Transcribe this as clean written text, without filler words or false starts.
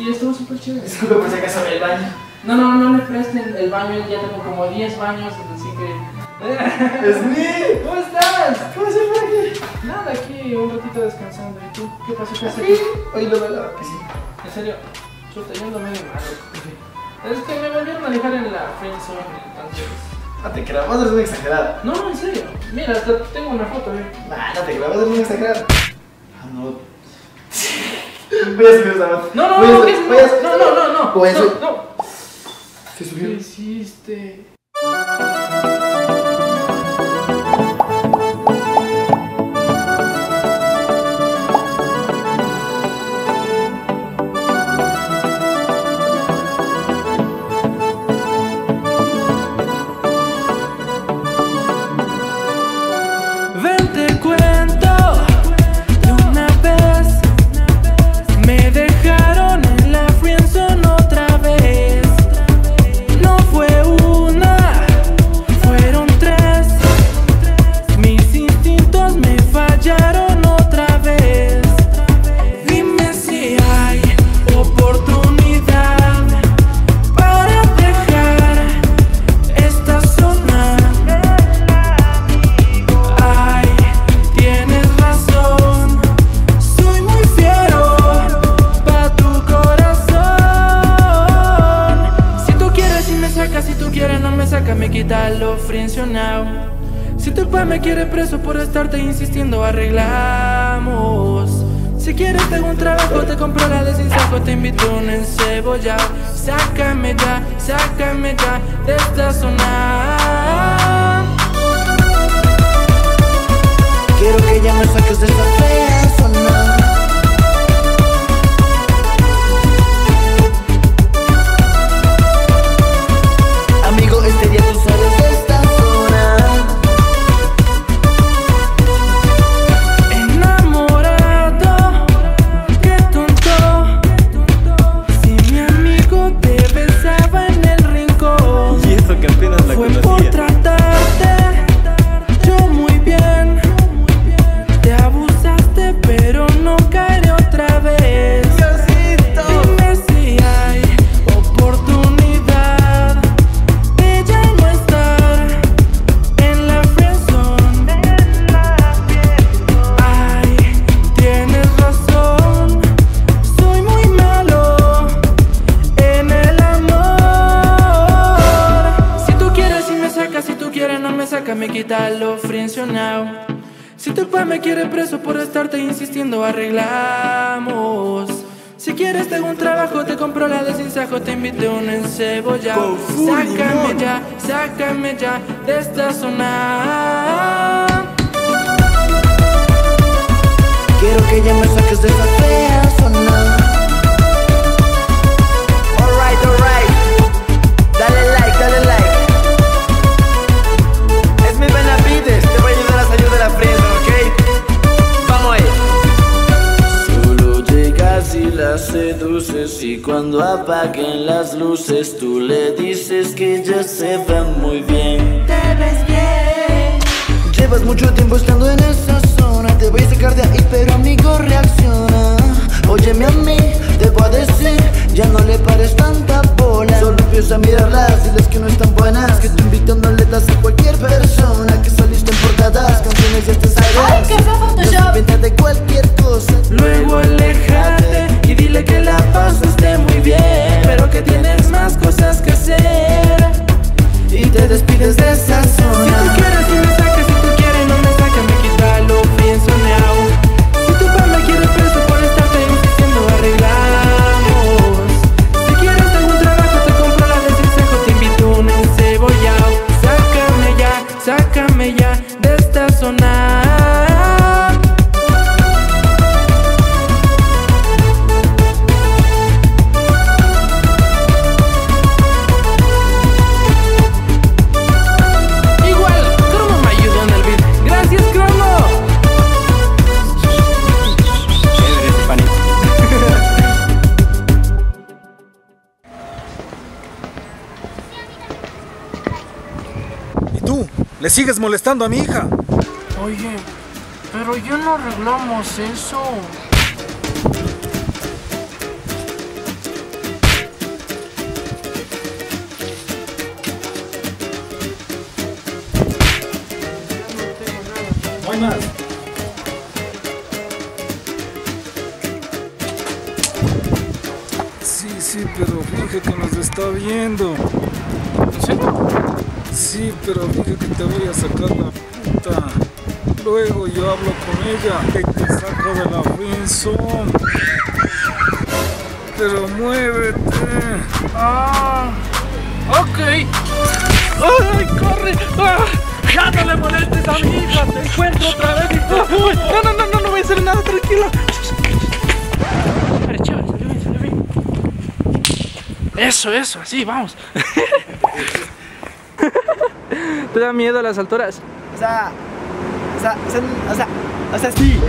Y estuvo súper chévere. Disculpe por si acaso el baño. No le presten el baño, ya tengo como 10 baños, así que... ¡Smith! ¿Cómo estás? ¿Cómo se fue aquí? Nada, aquí un ratito descansando. ¿Y tú? ¿Qué pasó? ¿Qué haces? Hoy lo veo que sí. En serio, chuta, yo ando medio malo. Es que me volvieron a dejar en la friendzone, entonces... No te creas, vos eres muy exagerada. No, en serio. Mira, hasta tengo una foto, ¿eh? No te creas, vos eres muy exagerada. Ah, no. Voy a subir esa foto. No. ¿Qué subió? ¿Qué hiciste? Me quita lo friccionado. Si tu papá me quiere preso por estarte insistiendo, arreglamos. Si quieres tengo un trabajo, te compro la de sin saco, te invito a un encebollado. Sácame ya de esta zona. Quiero que ya me saques de esta fea zona. Me quita lo friccionado. Si tu papá me quiere preso por estarte insistiendo, arreglamos. Si quieres tengo un trabajo, te compro la de sin saco, te invito a un encebollado. Sácame ya de esta zona. Quiero que ya me saques de esta fea zona. Seduces y cuando apaguen las luces tú le dices que ya se va muy bien. Te ves bien. Llevas mucho tiempo estando en esa zona. Te voy a sacar de ahí, pero amigo reacciona. Óyeme a mí, te voy a decir, ya no le pares tanta bola. Solo empieza a mirarlas y las que no están buenas, que tú invitando letras a cualquier persona, que saliste en portadas, canciones de estas sagas. ¡Ay, qué fue Photoshop! Invéntate cualquier cosa. Luego aléjate y dile que la pasaste muy bien, pero que tienes más cosas que hacer y te despides de esa zona. Si tú quieres y me sacas, si tú quieres no me sacas, me quita lo pienso now. Si tu papá me quiere preso por estarte insistiendo, arreglamos. Si quieres tengo un trabajo, te compro la de sin saco, te invito a un encebollado. Sácame ya de esta zona. ¡Le sigues molestando a mi hija! Oye, pero ya no arreglamos eso. hay más. Sí, pero finge que nos está viendo. ¿En serio? Sí, pero finge que te voy a sacar la puta. Luego yo hablo con ella y te saco de la friendzone. Pero muévete. Ah, ok. Ay, corre. Ah, ya no le molestes, amiga. Te encuentro otra vez y todo. No voy a hacer nada, tranquila. Eso, así, vamos. ¿Te da miedo a las alturas? O sea, sí.